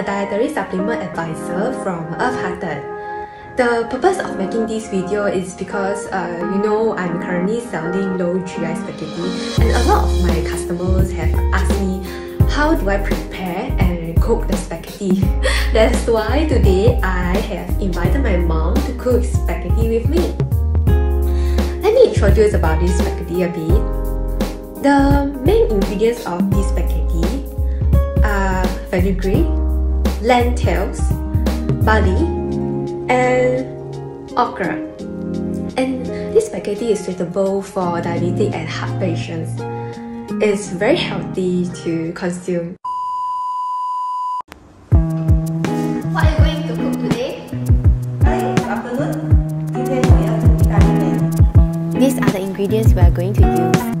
a dietary supplement advisor from Earth-Hearted. The purpose of making this video is because I'm currently selling low GI spaghetti, and a lot of my customers have asked me, how do I prepare and cook the spaghetti? That's why today I have invited my mom to cook spaghetti with me. Let me introduce about this spaghetti a bit. The main ingredients of this spaghetti are fenugreek, lentils, barley, and okra. And this spaghetti is suitable for diabetic and heart patients. It's very healthy to consume. What are you going to cook today? These are the ingredients we are going to use.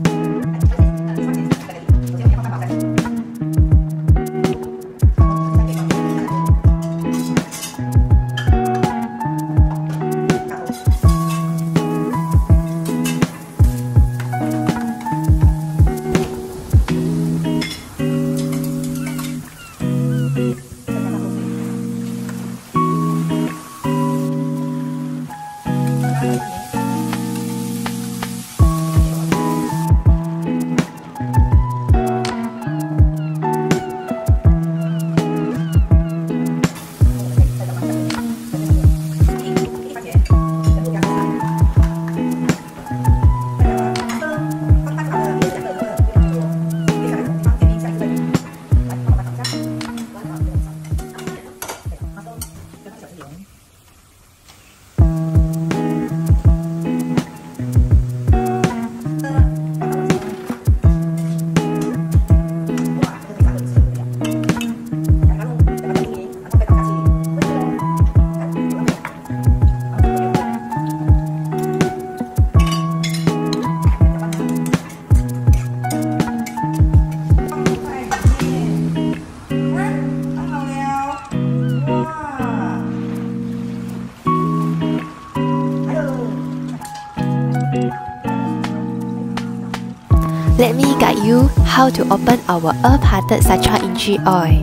Let me guide you how to open our Earth-Hearted Sacha Inchi Oil.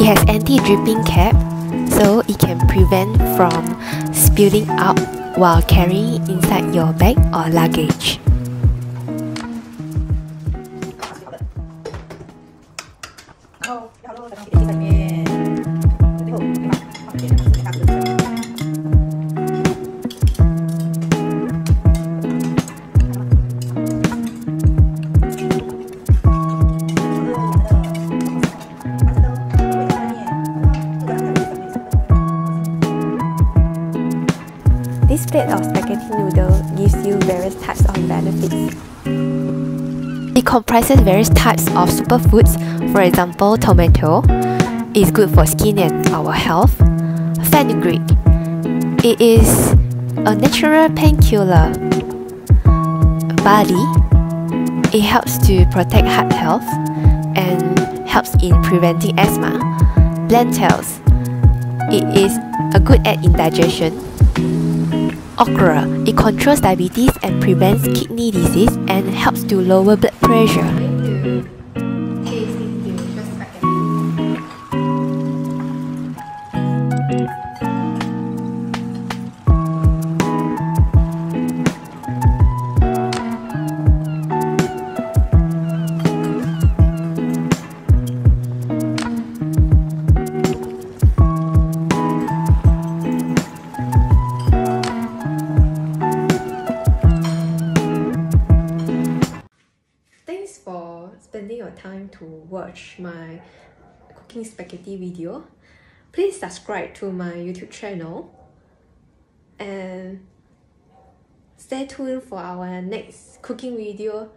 It has anti-dripping cap, so it can prevent from spilling out while carrying inside your bag or luggage. This plate of spaghetti noodle gives you various types of benefits. It comprises various types of superfoods, for example, tomato. It's good for skin and our health. Fenugreek. It is a natural painkiller. Barley. It helps to protect heart health and helps in preventing asthma. Lentils. It is a good aid in digestion. Okra. It controls diabetes and prevents kidney disease and helps to lower blood pressure. Thanks for spending your time to watch my cooking spaghetti video. Please subscribe to my YouTube channel and stay tuned for our next cooking video.